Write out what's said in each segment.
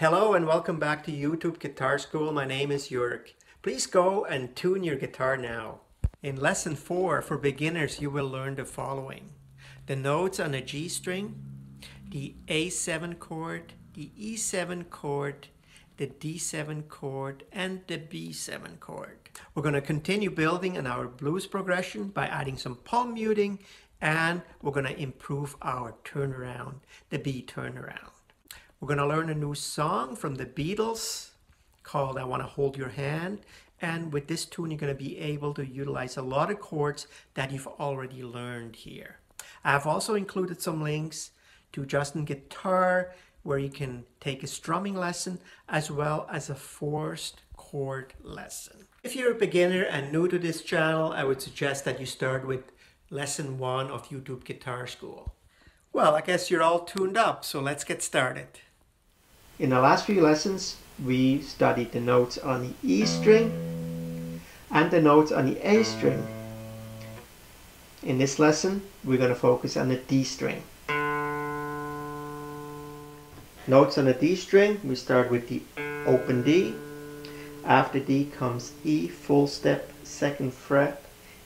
Hello and welcome back to YouTube Guitar School. My name is Jörg. Please go and tune your guitar now. In lesson 4 for beginners you will learn the following. The notes on the G string, the A7 chord, the E7 chord, the D7 chord and the B7 chord. We're going to continue building on our blues progression by adding some palm muting, and we're going to improve our turnaround, the B turnaround. We're going to learn a new song from the Beatles called I Want to Hold Your Hand. And with this tune, you're going to be able to utilize a lot of chords that you've already learned here. I've also included some links to Justin Guitar, where you can take a strumming lesson as well as a forced chord lesson. If you're a beginner and new to this channel, I would suggest that you start with lesson 1 of YouTube Guitar School. Well, I guess you're all tuned up, so let's get started. In the last few lessons, we studied the notes on the E string and the notes on the A string. In this lesson, we're going to focus on the D string. Notes on the D string, we start with the open D. After D comes E, full step, second fret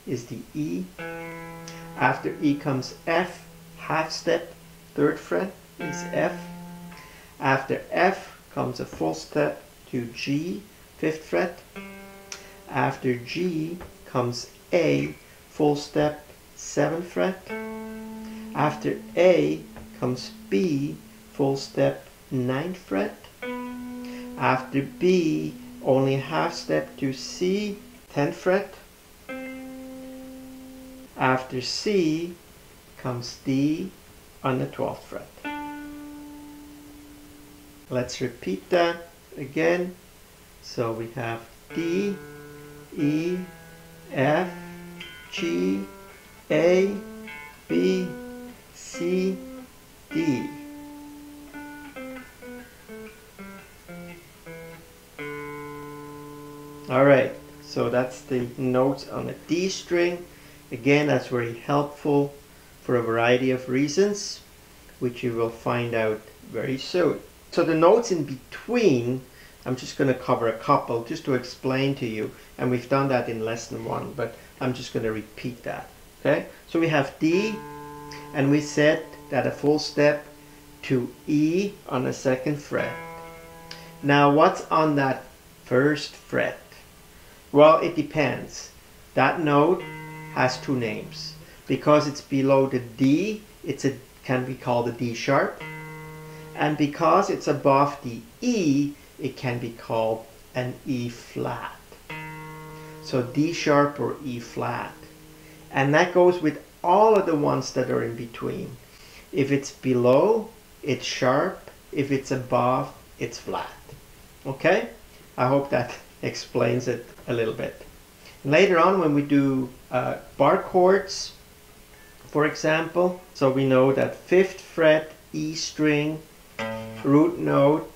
is the E. After E comes F, half step, third fret is F. After F comes a full step to G, 5th fret. After G comes A, full step, 7th fret. After A comes B, full step, 9th fret. After B, only half step to C, 10th fret. After C comes D on the 12th fret. Let's repeat that again. So we have D, E, F, G, A, B, C, D. Alright, so that's the notes on the D string. Again, that's very helpful for a variety of reasons, which you will find out very soon. So the notes in between, I'm just going to cover a couple just to explain to you, and we've done that in lesson 1, but I'm just going to repeat that. Okay? So we have D, and we said that a full step to E on the 2nd fret. Now what's on that 1st fret? Well, it depends. That note has two names. Because it's below the D, it can be called a D sharp. And because it's above the E, it can be called an E flat. So D sharp or E flat. And that goes with all of the ones that are in between. If it's below, it's sharp. If it's above, it's flat. Okay? I hope that explains it a little bit. Later on when we do bar chords, for example, so we know that 5th fret E string root note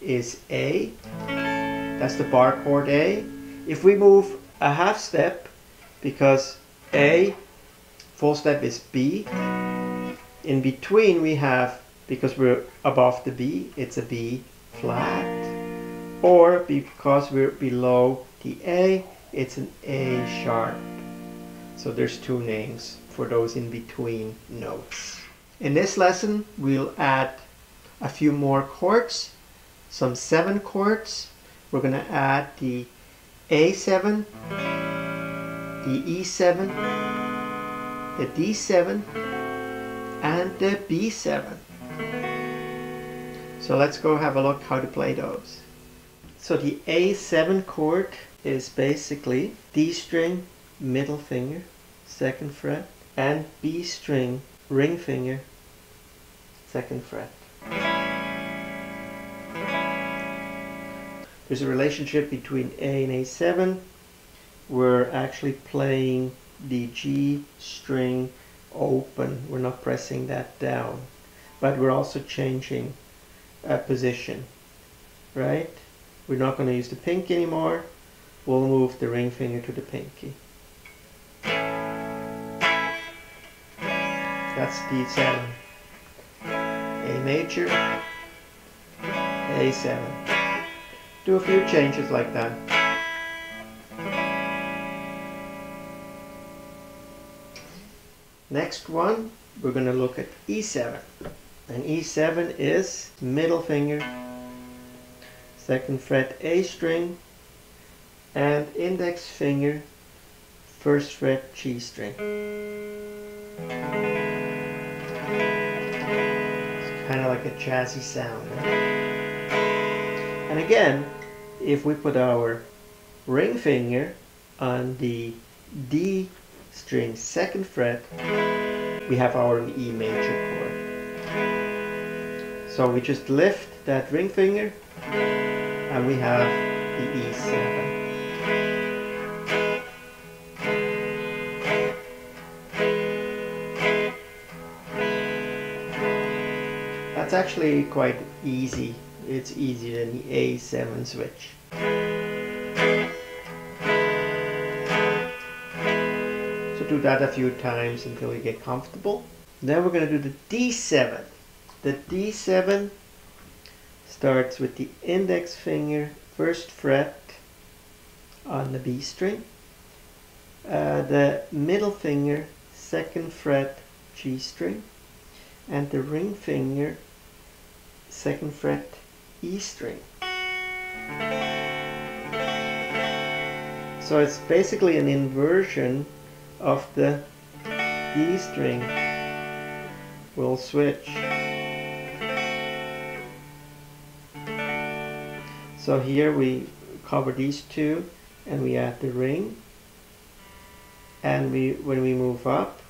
is A. That's the bar chord A. If we move a half step, because A full step is B, in between we have, because we're above the B, it's a B flat. Or because we're below the A, it's an A sharp. So there's two names for those in between notes. In this lesson, we'll add a few more chords, some 7 chords. We're going to add the A7, the E7, the D7, and the B7. So let's go have a look how to play those. So the A7 chord is basically D string, middle finger, 2nd fret, and B string, ring finger, 2nd fret. There's a relationship between A and A7. We're actually playing the G string open. We're not pressing that down, but we're also changing position, right? We're not going to use the pinky anymore. We'll move the ring finger to the pinky. That's D7. A major, A A7. Do a few changes like that. Next one, we're going to look at E7. And E7 is middle finger, 2nd fret A string, and index finger, 1st fret G string. It's kind of like a jazzy sound. And again, if we put our ring finger on the D string 2nd fret, we have our E major chord. So we just lift that ring finger and we have the E7. That's actually quite easy. It's easier than the A7 switch. Do that a few times until you get comfortable. Then we're going to do the D7. The D7 starts with the index finger 1st fret on the B string, the middle finger 2nd fret G string, and the ring finger 2nd fret E string. So it's basically an inversion of the D string. We'll switch. So here we cover these two and we add the ring, and when we move up,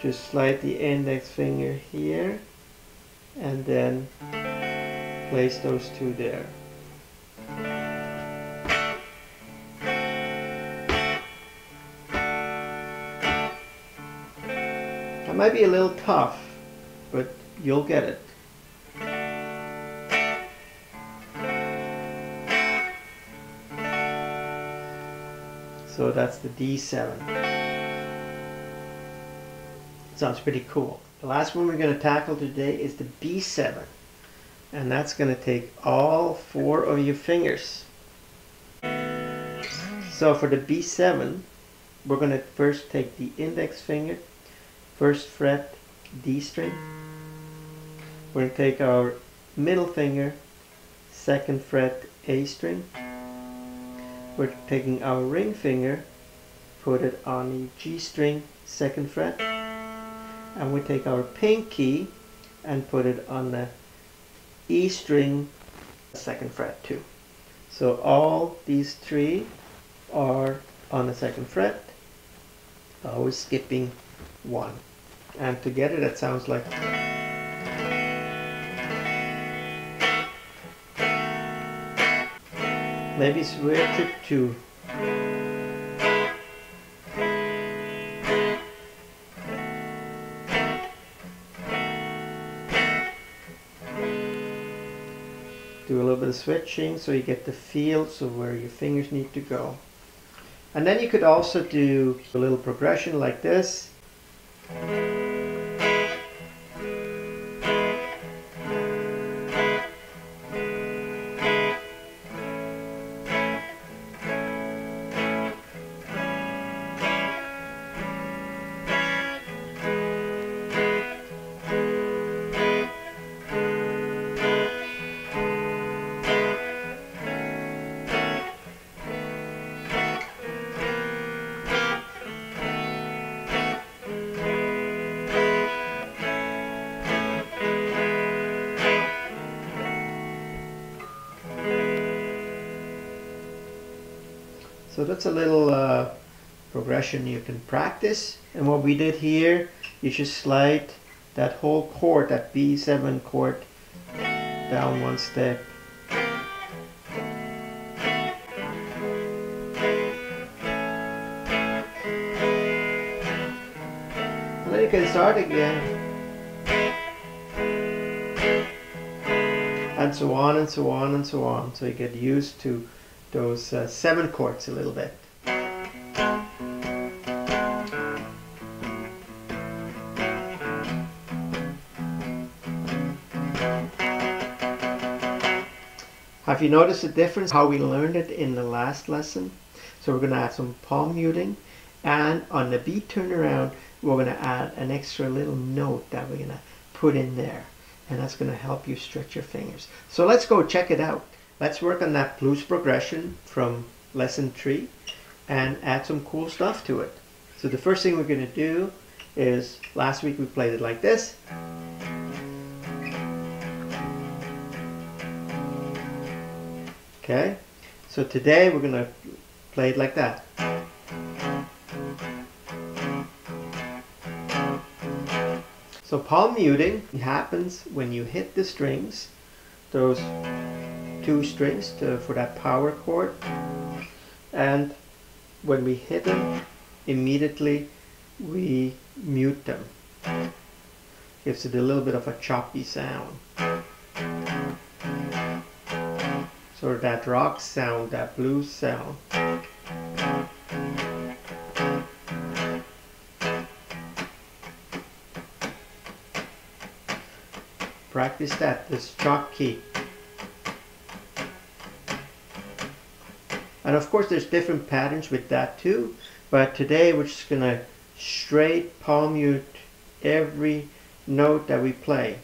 just slide the index finger here and then place those two there. It might be a little tough, but you'll get it. So that's the D7. Sounds pretty cool. The last one we're going to tackle today is the B7. And that's going to take all four of your fingers. So for the B7, we're going to first take the index finger, 1st fret D string. We're going to take our middle finger, 2nd fret A string. We're taking our ring finger, put it on the G string 2nd fret, and we take our pinky and put it on the E string 2nd fret too. So all these three are on the 2nd fret, always skipping one. And together that sounds like. Maybe switch it to. Do a little bit of switching so you get the feel so where your fingers need to go. And then you could also do a little progression like this. So that's a little progression you can practice. And what we did here, you just slide that whole chord, that B7 chord, down one step. And then you can start again. And so on and so on and so on. So you get used to those 7 chords a little bit. Have you noticed the difference how we learned it in the last lesson? So we're going to add some palm muting, and on the beat turnaround we're going to add an extra little note that we're going to put in there, and that's going to help you stretch your fingers. So let's go check it out. Let's work on that blues progression from lesson 3 and add some cool stuff to it. So the first thing we're going to do is, last week we played it like this. Okay, so today we're going to play it like that. So palm muting happens when you hit the strings, those two strings for that power chord, and when we hit them, immediately we mute them. Gives it a little bit of a choppy sound. So that rock sound, that blues sound. Practice that, this chalk key. And of course there's different patterns with that too, but today we're just going to straight palm mute every note that we play.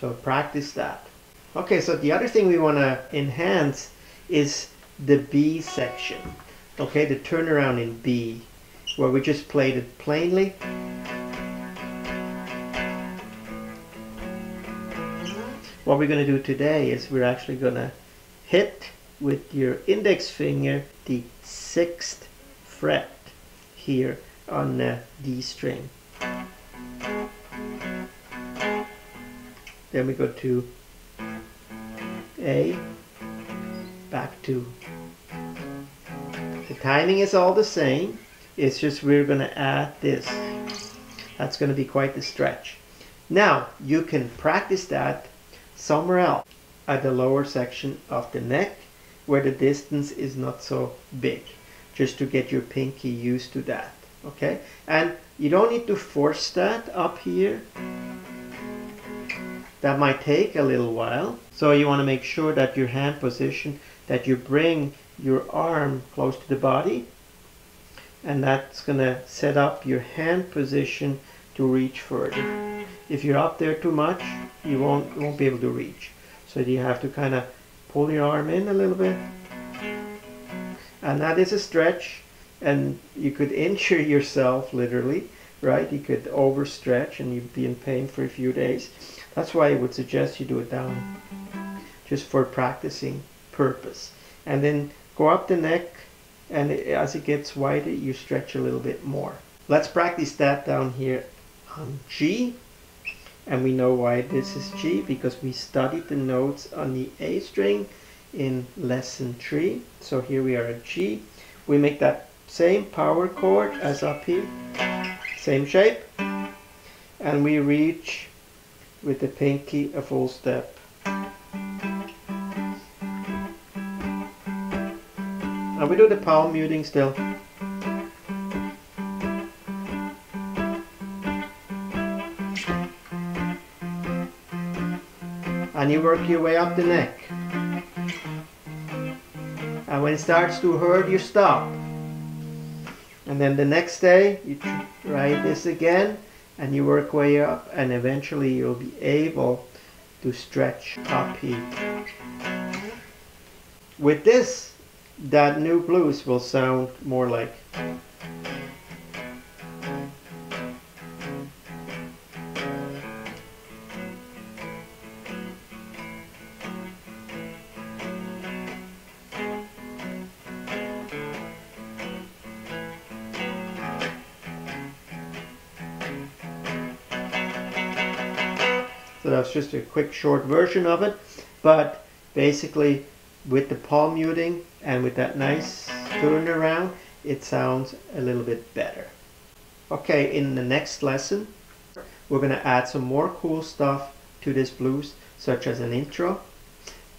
So practice that. Okay, so the other thing we want to enhance is the B section. Okay, the turnaround in B, where we just played it plainly. What we're going to do today is we're actually going to hit with your index finger the 6th fret here on the D string. Then we go to A, back to. The timing is all the same, it's just we're going to add this. That's going to be quite the stretch. Now you can practice that somewhere else at the lower section of the neck, where the distance is not so big, just to get your pinky used to that. Okay, and you don't need to force that up here, that might take a little while. So you want to make sure that your hand position, that you bring your arm close to the body, and that's gonna set up your hand position to reach further. If you're up there too much, you won't be able to reach, so you have to kind of pull your arm in a little bit, and that is a stretch, and you could injure yourself literally, right? You could overstretch and you'd be in pain for a few days. That's why I would suggest you do it down, just for practicing purpose. And then go up the neck, and as it gets wider you stretch a little bit more. Let's practice that down here on G. And we know why this is G, because we studied the notes on the A string in lesson 3. So here we are at G. We make that same power chord as up here, same shape, and we reach with the pinky a full step and we do the palm muting still. And you work your way up the neck. And when it starts to hurt, you stop. And then the next day, you try this again, and you work way up, and eventually you'll be able to stretch up here. With this, that new blues will sound more like. So that's just a quick short version of it, but basically with the palm muting and with that nice turnaround, it sounds a little bit better. Okay, in the next lesson we're going to add some more cool stuff to this blues, such as an intro,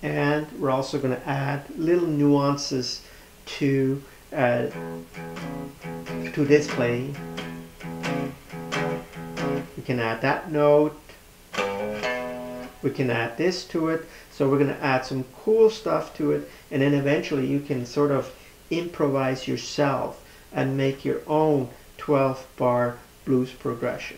and we're also going to add little nuances to this playing. You can add that note, We can add this to it. So we're going to add some cool stuff to it, and then eventually you can sort of improvise yourself and make your own 12-bar blues progression.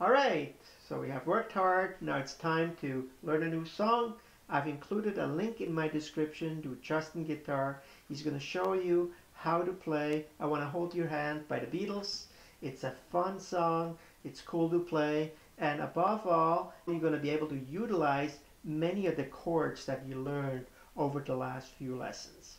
All right, so we have worked hard. Now it's time to learn a new song. I've included a link in my description to Justin Guitar. He's going to show you how to play I Want to Hold Your Hand by the Beatles. It's a fun song, it's cool to play, and above all, you're going to be able to utilize many of the chords that you learned over the last few lessons.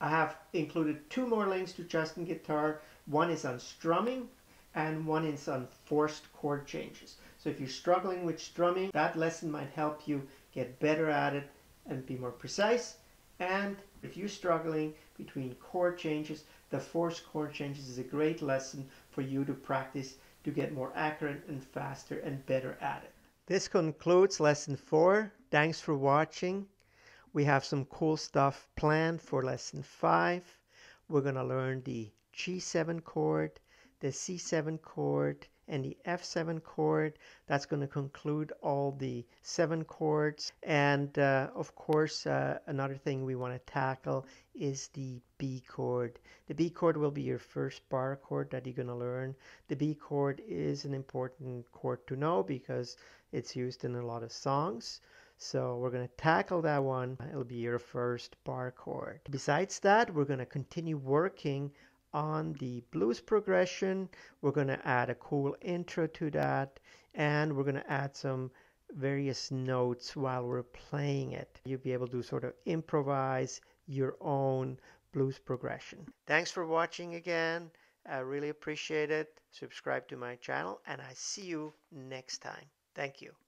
I have included two more links to Justin Guitar. One is on strumming and one is on forced chord changes. So if you're struggling with strumming, that lesson might help you get better at it and be more precise. And if you're struggling between chord changes, the forced chord changes is a great lesson for you to practice to get more accurate and faster and better at it. This concludes lesson 4. Thanks for watching. We have some cool stuff planned for lesson 5. We're going to learn the G7 chord, the C7 chord, and the F7 chord. That's going to conclude all the 7 chords. And of course, another thing we want to tackle is the B chord. The B chord will be your first bar chord that you're going to learn. The B chord is an important chord to know because it's used in a lot of songs. So we're going to tackle that one. It'll be your first bar chord. Besides that, we're going to continue working on the blues progression. We're going to add a cool intro to that, and we're going to add some various notes while we're playing it. You'll be able to sort of improvise your own blues progression. Thanks for watching again. I really appreciate it. Subscribe to my channel, and I see you next time. Thank you.